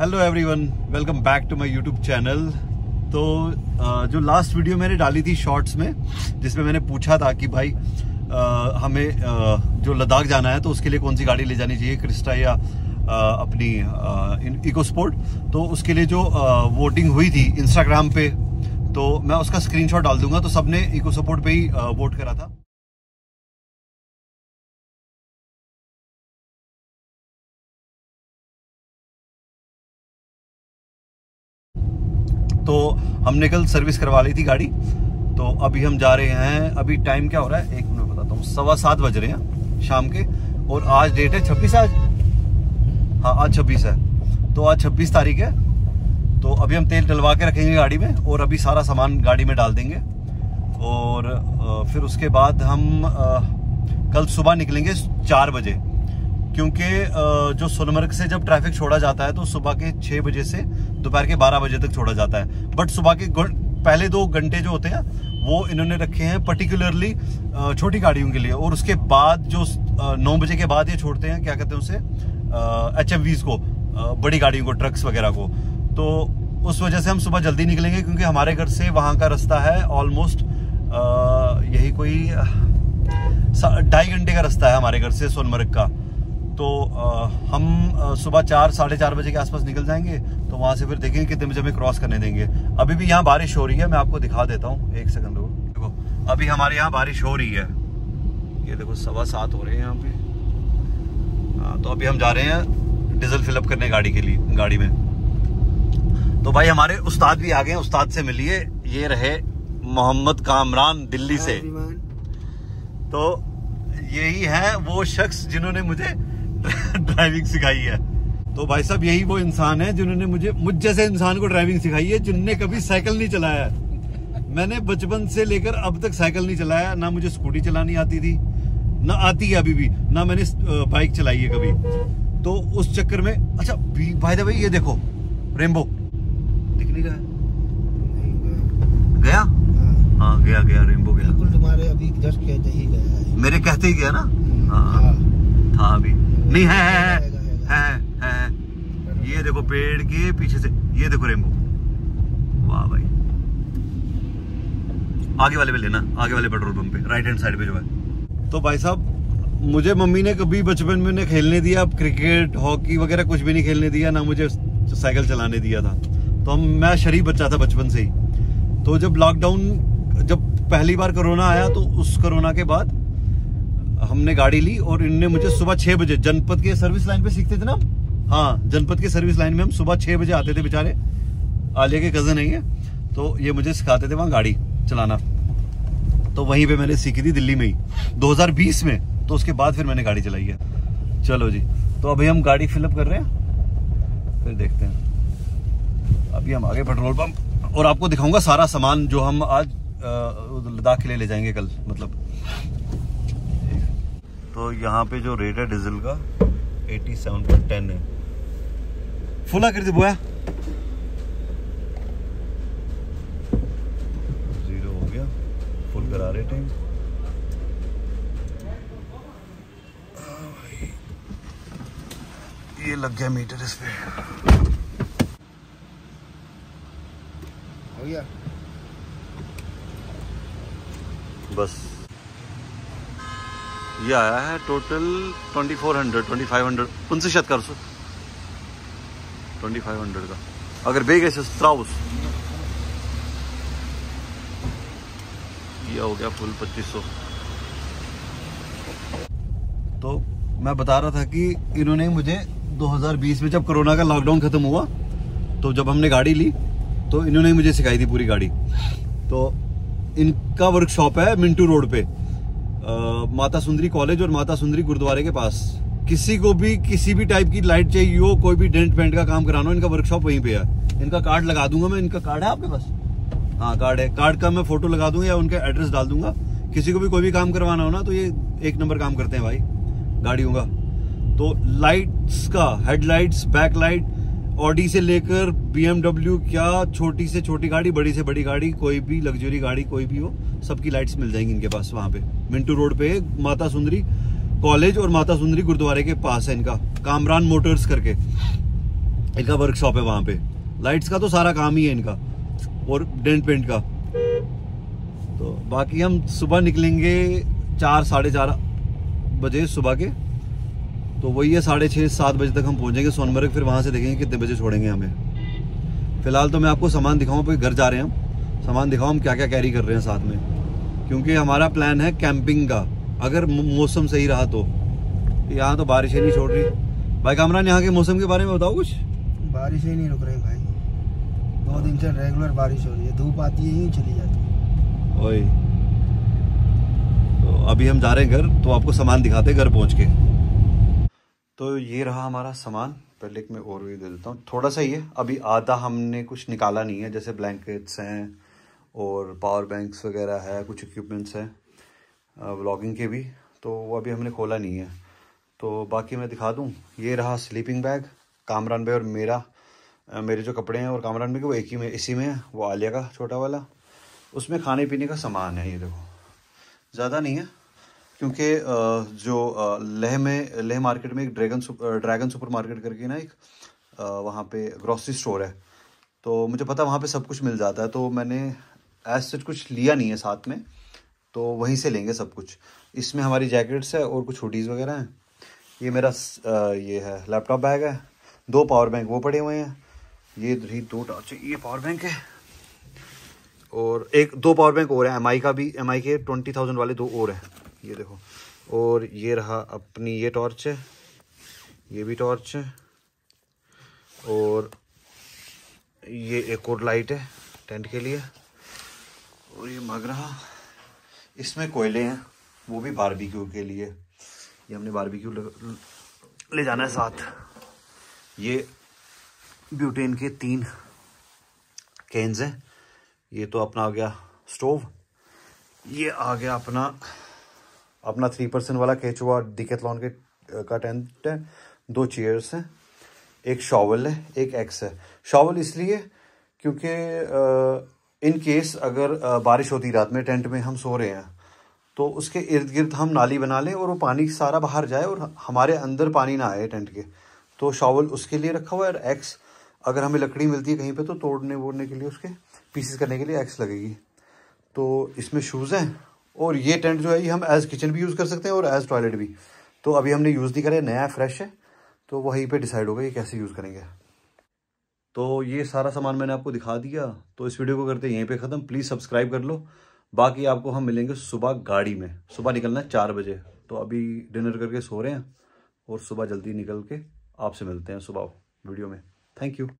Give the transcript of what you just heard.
Hello everyone, welcome back to my YouTube channel. तो जो last video मैंने डाली थी शॉर्ट्स में, जिसमें मैंने पूछा था कि भाई हमें जो लद्दाख जाना है तो उसके लिए कौन सी गाड़ी ले जानी चाहिए, क्रिस्टा या अपनी इको स्पोर्ट। तो उसके लिए जो वोटिंग हुई थी इंस्टाग्राम पे, तो मैं उसका स्क्रीनशॉट डाल दूंगा। तो सबने इको स्पोर्ट पे ही वोट करा था। तो हमने कल सर्विस करवा ली थी गाड़ी, तो अभी हम जा रहे हैं। अभी टाइम क्या हो रहा है, एक मिनट बताता हूँ, 7:15 बज रहे हैं शाम के। और आज डेट है 26, आज हाँ आज 26 है, तो आज 26 तारीख है। तो अभी हम तेल डलवा के रखेंगे गाड़ी में और अभी सारा सामान गाड़ी में डाल देंगे। और फिर उसके बाद हम कल सुबह निकलेंगे 4 बजे, क्योंकि जो सोनमर्ग से जब ट्रैफिक छोड़ा जाता है तो सुबह के 6 बजे से दोपहर के 12 बजे तक छोड़ा जाता है। बट सुबह के पहले 2 घंटे जो होते हैं वो इन्होंने रखे हैं पर्टिकुलरली छोटी गाड़ियों के लिए। और उसके बाद जो 9 बजे के बाद ये छोड़ते हैं, क्या कहते हैं उसे, HMVs को, बड़ी गाड़ियों को, ट्रक्स वगैरह को। तो उस वजह से हम सुबह जल्दी निकलेंगे, क्योंकि हमारे घर से वहाँ का रास्ता है ऑलमोस्ट यही कोई 2.5 घंटे का रास्ता है हमारे घर से सोनमर्ग का। तो हम सुबह 4-4:30 बजे के आसपास निकल जाएंगे। तो वहाँ से फिर देखेंगे कितने बजे हमें क्रॉस करने देंगे। अभी भी यहाँ बारिश हो रही है, मैं आपको दिखा देता हूँ, एक सेकंड देखो। अभी हमारे यहाँ बारिश हो रही है, ये देखो 7:15 हो रहे हैं यहाँ पे। तो अभी हम जा रहे हैं डीजल फिलअप करने गाड़ी के लिए, गाड़ी में। तो भाई हमारे उस्ताद भी आ गए, उस्ताद से मिलिए। ये रहे मोहम्मद कामरान दिल्ली से। तो यही है वो शख्स जिन्होंने मुझे ड्राइविंग सिखाई है। तो भाई साहब यही वो इंसान है जिन्होंने मुझ जैसे इंसान को ड्राइविंग सिखाई है, जिनने कभी साइकिल नहीं चलाया। मैंने बचपन से लेकर अब तक साइकिल नहीं चलाया, ना मुझे स्कूटी चलानी आती थी, ना आती है अभी भी, ना मैंने बाइक चलाई है कभी। तो उस चक्कर में, अच्छा भाई साहब ये देखो रेनबो दिखने का गया, हाँ गया गया रेनबो गया, तुम्हारे अभी कहते ही गया, मेरे कहते ही गया ना, हाँ था अभी नहीं है, है। ये देखो पेड़ के पीछे से, ये देखो रेनबो, वाह भाई। आगे वाले पे लेना, आगे वाले पेट्रोल पंप पे राइट हैंड साइड पे जो है। तो भाई साहब मुझे मम्मी ने कभी बचपन में उन्हें खेलने दिया, अब क्रिकेट हॉकी वगैरह कुछ भी नहीं खेलने दिया, ना मुझे साइकिल चलाने दिया था। तो मैं शरीफ बच्चा था बचपन से ही। तो जब लॉकडाउन, जब पहली बार कोरोना आया, तो उस कोरोना के बाद हमने गाड़ी ली और इनने मुझे सुबह 6 बजे, जनपद के सर्विस लाइन पे सीखते थे ना, हाँ जनपद के सर्विस लाइन में हम सुबह 6 बजे आते थे, बेचारे आलिया के कजन है ये, तो ये मुझे सिखाते थे वहाँ गाड़ी चलाना। तो वहीं पे मैंने सीखी थी दिल्ली में ही 2020 में। तो उसके बाद फिर मैंने गाड़ी चलाई है। चलो जी, तो अभी हम गाड़ी फिलअप कर रहे हैं, फिर देखते हैं। अभी हम आगे पेट्रोल पंप, और आपको दिखाऊंगा सारा सामान जो हम आज लद्दाख के लिए ले जाएंगे कल, मतलब। तो यहाँ पे जो रेट है डीजल का 87.10 है। फुला कर दे बुआ, 0 हो गया, फुल करा रहे टाइम। ये लग गया मीटर इस पे, हो गया बस। ये आया है टोटल 2400, 2500, 2500 का, 2500 का अगर बेग ऐसे स्ट्राउस। ये हो गया फुल 2500। तो मैं बता रहा था कि इन्होंने मुझे 2020 में जब कोरोना का लॉकडाउन खत्म हुआ, तो जब हमने गाड़ी ली तो इन्होंने मुझे सिखाई थी पूरी गाड़ी। तो इनका वर्कशॉप है मिंटू रोड पे, माता सुंदरी कॉलेज और माता सुंदरी गुरुद्वारे के पास। किसी को भी किसी भी टाइप की लाइट चाहिए हो, कोई भी डेंट पेंट का काम कराना हो, इनका वर्कशॉप वहीं पे है। इनका कार्ड लगा दूंगा मैं, इनका कार्ड है आपके पास, हाँ कार्ड है, कार्ड का मैं फोटो लगा दूंगा या उनका एड्रेस डाल दूंगा। किसी को भी कोई भी काम करवाना हो ना, तो ये एक नंबर काम करते हैं भाई गाड़ियों का। तो लाइट्स का, हेडलाइट्स, बैक लाइट, ऑडी से लेकर BMW, क्या छोटी से छोटी गाड़ी, बड़ी से बड़ी गाड़ी, कोई भी लग्जरी गाड़ी कोई भी हो, सबकी लाइट्स मिल जाएंगी इनके पास वहाँ पे मिंटू रोड पे, माता सुंदरी कॉलेज और माता सुंदरी गुरुद्वारे के पास है। इनका कामरान मोटर्स करके, इनका वर्कशॉप है वहाँ पे, लाइट्स का तो सारा काम ही है इनका और डेंट पेंट का। तो बाकी हम सुबह निकलेंगे 4 साढ़े 4 बजे सुबह के, तो वही है 6:30 7 बजे तक हम पहुँचेंगे सोनमर्ग। फिर वहाँ से देखेंगे कितने बजे छोड़ेंगे हमें। फ़िलहाल तो मैं आपको सामान दिखाऊँ, फिर घर जा रहे हैं हम, सामान दिखाऊँ हम क्या क्या कैरी कर रहे हैं साथ में, क्योंकि हमारा प्लान है कैंपिंग का अगर मौसम सही रहा तो। यहाँ तो बारिश ही नहीं छोड़ रही। भाई कामरान, यहाँ के मौसम के बारे में बताओ कुछ। बारिश ही नहीं रुक रही भाई, 2 दिन से रेगुलर बारिश हो रही है, धूप आती है ही चली जाती है। ओए, तो अभी हम जा रहे हैं घर, तो आपको सामान दिखाते घर पहुँच के। तो ये रहा हमारा सामान, पहले एक मैं और भी दे देता हूँ, थोड़ा सा ही है अभी, आधा हमने कुछ निकाला नहीं है, जैसे ब्लैंकेट्स हैं और पावर बैंक्स वगैरह है, कुछ इक्विपमेंट्स हैं व्लॉगिंग के भी, तो वो अभी हमने खोला नहीं है। तो बाकी मैं दिखा दूँ, ये रहा स्लीपिंग बैग कामरान भाई और मेरा, मेरे जो कपड़े हैं और कामरान भाई के वो एक ही में इसी में है, वो आलिया का छोटा वाला, उसमें खाने पीने का सामान है। ये देखो ज़्यादा नहीं है, क्योंकि जो लेह में, लेह मार्केट में एक ड्रैगन सुपर मार्केट करके ना एक वहाँ पे ग्रॉसरी स्टोर है, तो मुझे पता वहाँ पे सब कुछ मिल जाता है, तो मैंने एज सच कुछ लिया नहीं है साथ में, तो वहीं से लेंगे सब कुछ। इसमें हमारी जैकेट्स है और कुछ हुडीज़ वगैरह हैं। ये मेरा ये है लैपटॉप बैग है, 2 पावर बैंक वो पड़े हुए हैं, ये 2 टॉर्च, ये पावर बैंक है, और 1-2 पावर बैंक और है, MI का भी, MI के 20,000 वाले 2 और हैं, ये देखो। और ये रहा अपनी ये टॉर्च है, ये भी टॉर्च है, और ये एक और लाइट है टेंट के लिए, और ये मग रहा, इसमें कोयले हैं वो भी बारबेक्यू के लिए, ये हमने बारबेक्यू ले जाना है साथ। ये ब्यूटेन के 3 कैंस हैं। ये तो अपना आ गया स्टोव, ये आ गया अपना 3% वाला केचुआ डिकेथलॉन का टेंट है, 2 चेयर्स हैं, एक शॉवल है, एक एक्स है। शॉवल इसलिए क्योंकि इन केस अगर बारिश होती रात में, टेंट में हम सो रहे हैं, तो उसके इर्द गिर्द हम नाली बना लें और वो पानी सारा बाहर जाए और हमारे अंदर पानी ना आए टेंट के, तो शॉवल उसके लिए रखा हुआ है। और एक्स अगर हमें लकड़ी मिलती है कहीं पर तो तोड़ने वोड़ने के लिए, उसके पीसेस करने के लिए एक्स लगेगी। तो इसमें शूज़ हैं, और ये टेंट जो है ये हम एज किचन भी यूज़ कर सकते हैं और एज टॉयलेट भी, तो अभी हमने यूज़ नहीं करा, नया फ्रेश है, तो वहीं पे डिसाइड होगा ये कैसे यूज़ करेंगे। तो ये सारा सामान मैंने आपको दिखा दिया, तो इस वीडियो को करते हैं यहीं पे ख़त्म। प्लीज़ सब्सक्राइब कर लो, बाकी आपको हम मिलेंगे सुबह गाड़ी में। सुबह निकलना है 4 बजे, तो अभी डिनर करके सो रहे हैं और सुबह जल्दी निकल के आपसे मिलते हैं सुबह वीडियो में। Thank you.